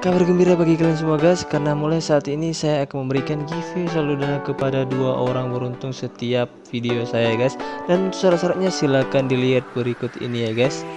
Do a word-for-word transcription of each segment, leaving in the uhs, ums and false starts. Kabar gembira bagi kalian semua guys, karena mulai saat ini saya akan memberikan giveaway saldo dana kepada dua orang beruntung setiap video saya guys. Dan syarat-syaratnya silahkan dilihat berikut ini ya guys.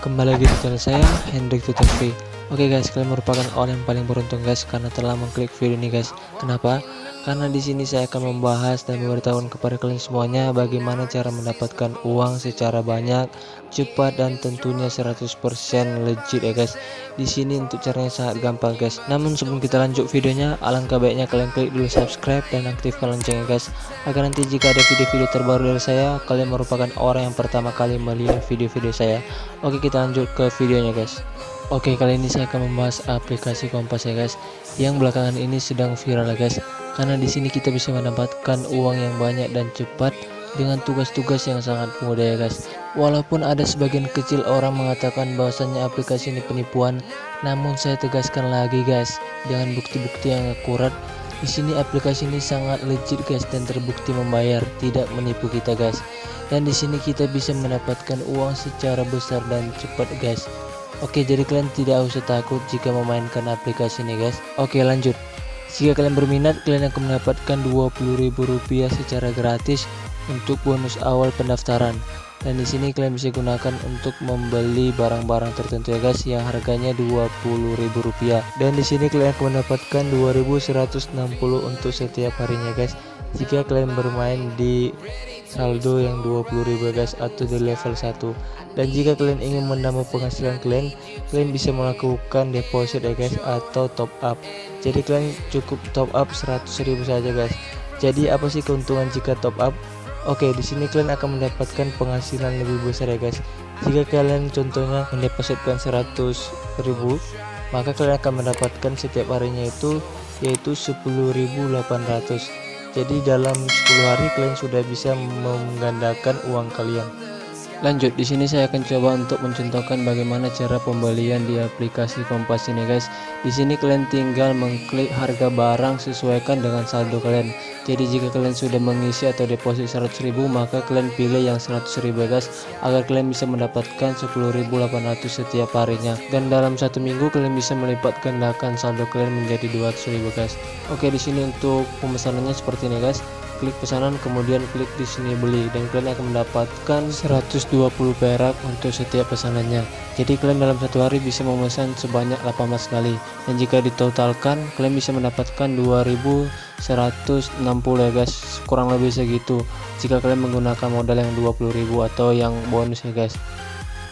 Kembali lagi di channel saya, Hendrik Tutor Free. Oke guys, kalian merupakan orang yang paling beruntung guys karena telah mengklik video ini guys. Kenapa? Karena di sini saya akan membahas dan memberitahukan kepada kalian semuanya bagaimana cara mendapatkan uang secara banyak, cepat dan tentunya seratus persen legit ya guys. Di sini untuk caranya sangat gampang guys. Namun sebelum kita lanjut videonya, alangkah baiknya kalian klik dulu subscribe dan aktifkan loncengnya guys, agar nanti jika ada video-video terbaru dari saya, kalian merupakan orang yang pertama kali melihat video-video saya. Oke, kita lanjut ke videonya guys. Oke, kali ini saya akan membahas aplikasi Kompas ya guys, yang belakangan ini sedang viral ya guys. Karena di sini kita bisa mendapatkan uang yang banyak dan cepat dengan tugas-tugas yang sangat mudah ya guys. Walaupun ada sebagian kecil orang mengatakan bahwasannya aplikasi ini penipuan, namun saya tegaskan lagi guys, dengan bukti-bukti yang akurat, di sini aplikasi ini sangat legit guys dan terbukti membayar, tidak menipu kita guys. Dan di sini kita bisa mendapatkan uang secara besar dan cepat guys. Oke, jadi kalian tidak usah takut jika memainkan aplikasi ini guys. Oke, lanjut. Jika kalian berminat, kalian akan mendapatkan dua puluh ribu rupiah secara gratis untuk bonus awal pendaftaran. Dan di sini kalian bisa gunakan untuk membeli barang-barang tertentu ya guys yang harganya dua puluh ribu rupiah. Dan di sini kalian akan mendapatkan dua ribu seratus enam puluh untuk setiap harinya guys, jika kalian bermain di saldo yang dua puluh ribu guys atau di level satu. Dan jika kalian ingin menambah penghasilan kalian, kalian bisa melakukan deposit ya guys atau top up. Jadi kalian cukup top up seratus ribu saja guys. Jadi apa sih keuntungan jika top up? Oke, di sini kalian akan mendapatkan penghasilan lebih besar ya guys. Jika kalian contohnya mendepositkan seratus ribu, maka kalian akan mendapatkan setiap harinya itu yaitu sepuluh ribu delapan ratus. Jadi dalam sepuluh hari kalian sudah bisa menggandakan uang kalian. Lanjut, di sini saya akan coba untuk mencontohkan bagaimana cara pembelian di aplikasi Kompas ini guys. Di sini kalian tinggal mengklik harga barang sesuaikan dengan saldo kalian. Jadi jika kalian sudah mengisi atau deposit seratus ribu, maka kalian pilih yang seratus ribu guys, agar kalian bisa mendapatkan sepuluh ribu delapan ratus setiap harinya. Dan dalam satu minggu kalian bisa melipat gandakan saldo kalian menjadi dua ratus ribu guys. Oke, di sini untuk pemesanannya seperti ini guys. Klik pesanan, kemudian klik di sini beli, dan kalian akan mendapatkan seratus dua puluh perak untuk setiap pesanannya. Jadi kalian dalam satu hari bisa memesan sebanyak delapan belas kali, dan jika ditotalkan kalian bisa mendapatkan dua ribu seratus enam puluh ya guys, kurang lebih segitu jika kalian menggunakan modal yang dua puluh ribu atau yang bonus ya guys.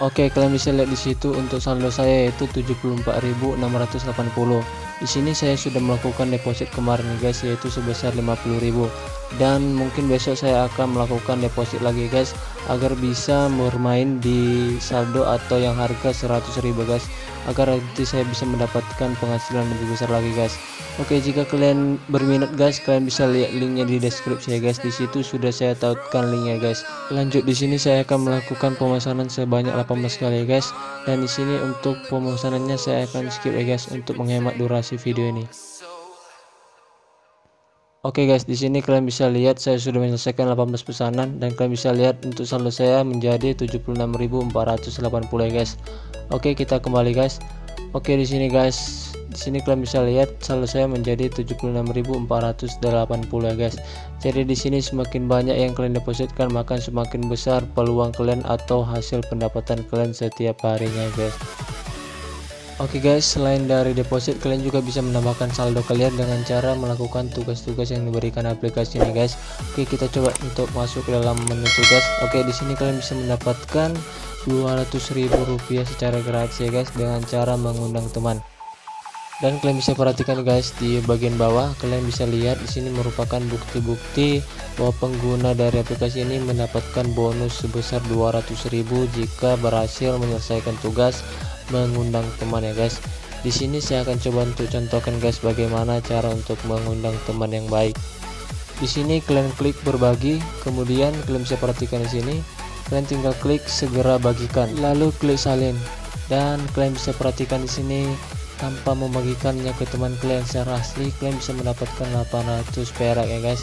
Oke, kalian bisa lihat di situ untuk saldo saya yaitu tujuh puluh empat ribu enam ratus delapan puluh. Di sini saya sudah melakukan deposit kemarin guys yaitu sebesar lima puluh ribu, dan mungkin besok saya akan melakukan deposit lagi guys agar bisa bermain di saldo atau yang harga seratus ribu guys, agar nanti saya bisa mendapatkan penghasilan lebih besar lagi guys. Oke, jika kalian berminat guys, kalian bisa lihat linknya di deskripsi ya guys. Di situ sudah saya tautkan linknya guys. Lanjut, di sini saya akan melakukan pemesanan sebanyak delapan belas kali guys, dan di sini untuk pemesanannya saya akan skip ya guys untuk menghemat durasi video ini. Oke guys, di sini kalian bisa lihat saya sudah menyelesaikan delapan belas pesanan, dan kalian bisa lihat untuk saldo saya menjadi tujuh puluh enam ribu empat ratus delapan puluh ya guys. Oke, kita kembali guys. Oke, di sini guys, di sini kalian bisa lihat saldo saya menjadi tujuh puluh enam ribu empat ratus delapan puluh ya guys. Jadi di sini semakin banyak yang kalian depositkan, maka semakin besar peluang kalian atau hasil pendapatan kalian setiap harinya guys. Oke guys, selain dari deposit, kalian juga bisa menambahkan saldo kalian dengan cara melakukan tugas-tugas yang diberikan aplikasi ini guys. Oke, kita coba untuk masuk ke dalam menu tugas. Oke, di sini kalian bisa mendapatkan dua ratus ribu rupiah secara gratis ya guys, dengan cara mengundang teman. Dan kalian bisa perhatikan guys, di bagian bawah kalian bisa lihat di sini merupakan bukti-bukti bahwa pengguna dari aplikasi ini mendapatkan bonus sebesar dua ratus ribu jika berhasil menyelesaikan tugas mengundang teman ya guys. Di sini saya akan coba untuk contohkan guys bagaimana cara untuk mengundang teman yang baik. Di sini kalian klik berbagi, kemudian kalian bisa perhatikan di sini Kalian tinggal klik segera bagikan, lalu klik salin. Dan kalian bisa perhatikan di sini, tanpa membagikannya ke teman kalian secara asli, kalian bisa mendapatkan delapan ratus perak ya guys.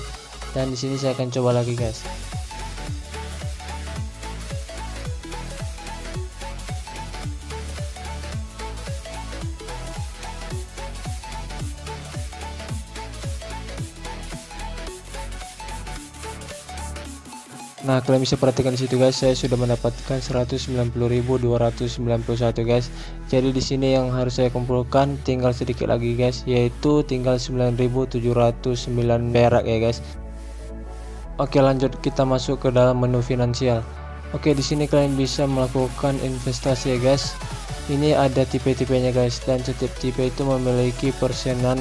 Dan di sini saya akan coba lagi guys. Nah, kalian bisa perhatikan di situ guys, saya sudah mendapatkan seratus sembilan puluh ribu dua ratus sembilan puluh satu guys. Jadi di sini yang harus saya kumpulkan tinggal sedikit lagi guys, yaitu tinggal sembilan ribu tujuh ratus sembilan perak ya guys. Oke, lanjut kita masuk ke dalam menu finansial. Oke, di sini kalian bisa melakukan investasi ya guys. Ini ada tipe-tipenya guys, dan setiap tipe itu memiliki persenan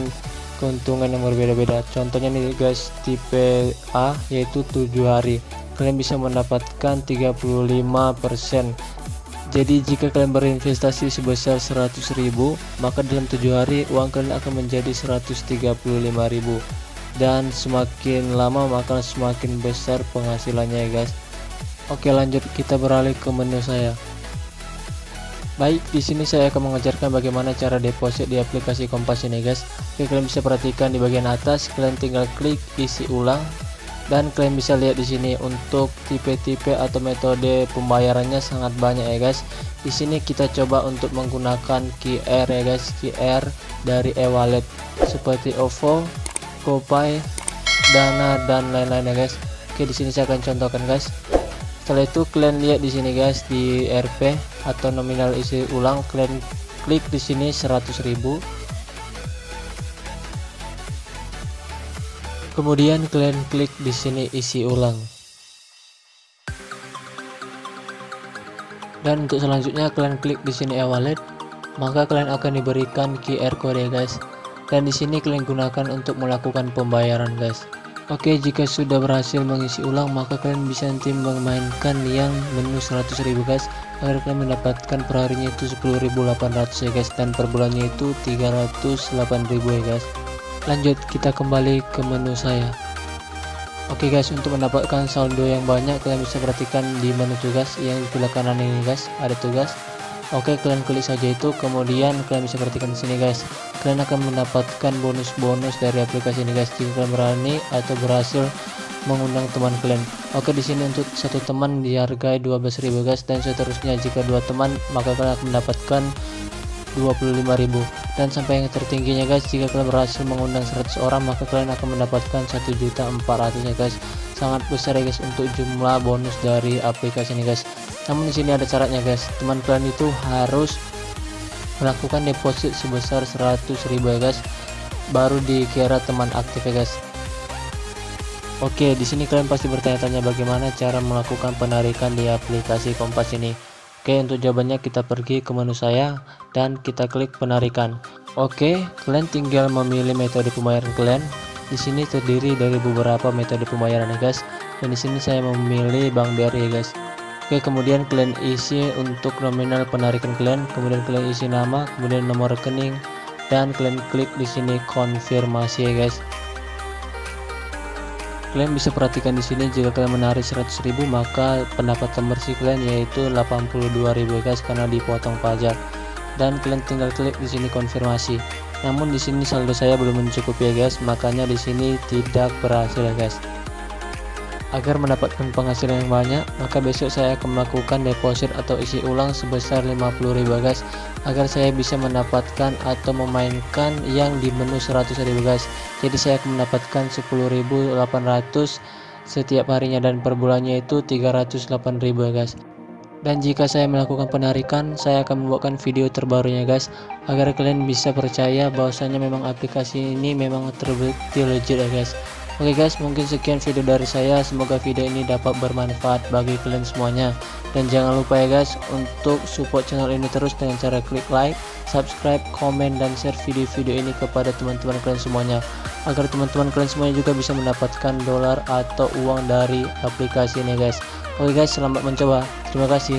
keuntungan yang berbeda-beda. Contohnya nih guys, tipe A yaitu tujuh hari. Kalian bisa mendapatkan tiga puluh lima persen. Jadi jika kalian berinvestasi sebesar seratus ribu, maka dalam tujuh hari uang kalian akan menjadi seratus tiga puluh lima ribu. Dan semakin lama maka semakin besar penghasilannya ya guys. Oke, lanjut kita beralih ke menu saya. Baik, di sini saya akan mengajarkan bagaimana cara deposit di aplikasi Kompas ini guys. Oke, kalian bisa perhatikan di bagian atas, kalian tinggal klik isi ulang. Dan kalian bisa lihat di sini untuk tipe-tipe atau metode pembayarannya sangat banyak ya guys. Di sini kita coba untuk menggunakan Q R ya guys, Q R dari e-wallet seperti OVO, GoPay, Dana dan lain-lain ya guys. Oke, di sini saya akan contohkan guys. Setelah itu kalian lihat di sini guys, di R P atau nominal isi ulang, kalian klik di sini seratus ribu. Kemudian kalian klik di sini isi ulang. Dan untuk selanjutnya kalian klik di sini e-wallet, maka kalian akan diberikan Q R code guys. Dan di sini kalian gunakan untuk melakukan pembayaran guys. Oke, jika sudah berhasil mengisi ulang, maka kalian bisa nanti memainkan yang menu seratus ribu guys, agar kalian mendapatkan perharinya itu sepuluh ribu delapan ratus ya guys, dan per bulannya itu tiga ratus delapan ribu ya guys. Lanjut kita kembali ke menu saya. Oke guys, untuk mendapatkan saldo yang banyak, kalian bisa perhatikan di menu tugas yang di sebelah kanan ini guys, ada tugas. Oke, kalian klik saja itu, kemudian kalian bisa perhatikan di sini guys, kalian akan mendapatkan bonus-bonus dari aplikasi ini guys jika kalian berani atau berhasil mengundang teman kalian. Oke, di sini untuk satu teman dihargai dua belas ribu guys, dan seterusnya jika dua teman maka kalian akan mendapatkan dua puluh lima ribu. Dan sampai yang tertingginya guys, jika kalian berhasil mengundang seratus orang, maka kalian akan mendapatkan satu juta empat ratus ya guys. Sangat besar ya guys untuk jumlah bonus dari aplikasi ini guys. Namun di sini ada syaratnya guys, teman kalian itu harus melakukan deposit sebesar seratus ribu ya guys, baru dikira teman aktif ya guys. Oke, di sini kalian pasti bertanya-tanya bagaimana cara melakukan penarikan di aplikasi Kompas ini. Oke, untuk jawabannya kita pergi ke menu saya dan kita klik penarikan. Oke, kalian tinggal memilih metode pembayaran kalian. Di sini terdiri dari beberapa metode pembayaran ya guys. Dan di sini saya memilih Bank B R I ya guys. Oke, kemudian kalian isi untuk nominal penarikan kalian, kemudian kalian isi nama, kemudian nomor rekening, dan kalian klik di sini konfirmasi ya guys. Kalian bisa perhatikan di sini, jika kalian menarik seratus ribu maka pendapatan bersih kalian yaitu delapan puluh dua ribu guys, karena dipotong pajak. Dan kalian tinggal klik di sini konfirmasi. Namun di sini saldo saya belum mencukupi ya guys, makanya di sini tidak berhasil ya guys. Agar mendapatkan penghasilan yang banyak, maka besok saya akan melakukan deposit atau isi ulang sebesar lima puluh ribu guys, agar saya bisa mendapatkan atau memainkan yang di menu seratus ribu guys. Jadi saya akan mendapatkan sepuluh ribu delapan ratus setiap harinya, dan per bulannya itu tiga ratus delapan ribu ya guys. Dan jika saya melakukan penarikan, saya akan membuatkan video terbarunya guys, agar kalian bisa percaya bahwasanya memang aplikasi ini memang terbukti legit ya guys. Oke guys, mungkin sekian video dari saya. Semoga video ini dapat bermanfaat bagi kalian semuanya. Dan jangan lupa ya guys untuk support channel ini terus dengan cara klik like, subscribe, komen, dan share video-video ini kepada teman-teman kalian semuanya, agar teman-teman kalian semuanya juga bisa mendapatkan dolar atau uang dari aplikasi ini guys. Oke guys, selamat mencoba. Terima kasih.